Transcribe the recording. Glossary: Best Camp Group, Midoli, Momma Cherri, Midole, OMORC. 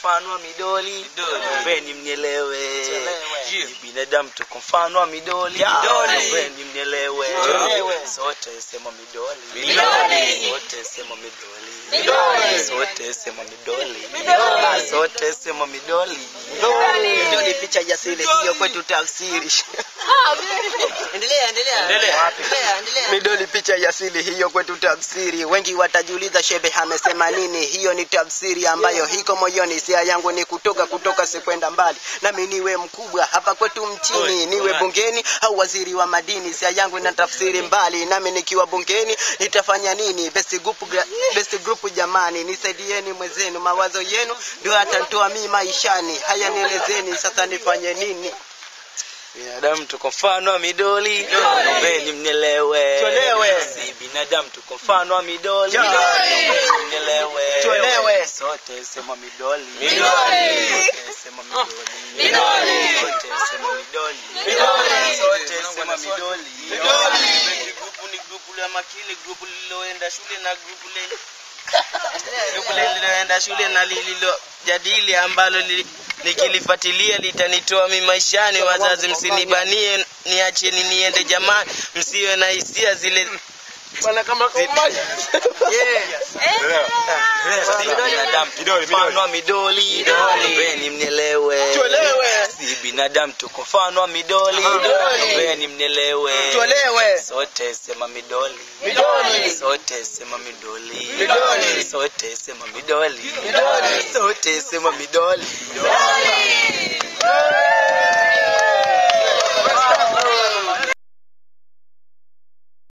kumfanua midoli, mbeni mnielewe. Binadamu tukumfanua midoli, mbeni mnielewe. Sote sema midoli, midoli. Sote sema midoli, midoli. Sote sema midoli, midoli. Sote sema midoli, midoli. Midoli picha jasiri sio kwetu tafsiri. Endelea. Midole picha ya asili hiyo kwetu tafsiri. Wengi watajiuliza shebe amesema nini? Hiyo ni tafsiri ambayo hiko moyoni, sia yangu ni kutoka sikwenda mbali. Nami niwe mkubwa hapa kwetu mchini, niwe bungeni au waziri wa madini, sia yangu na tafsiri mbali. Nami nikiwa bungeni nitafanya nini? Best group jamani, nisaidieni mwezenu, mawazo yenu ndio atanitoa mimi maishani. Haya nielezeni sasa nifanye nini? Binadamu tukumfanua midoli, mbeni mnielewe. Si binadamu tukumfanua midoli, mbeni mnielewe. Sote sema midoli, midoli. Sote sema midoli, midoli. Sote sema midoli, midoli. Sote sema midoli, midoli. Grupu ni grupu la makili, grupu liloenda shule na grupu liloenda shule na lililo jadili ambalo nikilifatilia litanitoa mimi maishani. Wazazi msinibanie, niacheni niende jamani, msiwe na hisia zile bana kama kombaji. Binadamu midoli, mbeni mnielewe. Si binadamu tukumfanua midoli, mbeni mnielewe. Sote sema midoli, midoli. Sote sema midoli, midoli. Sote sema midoli, midoli. Sote sema midoli, midoli.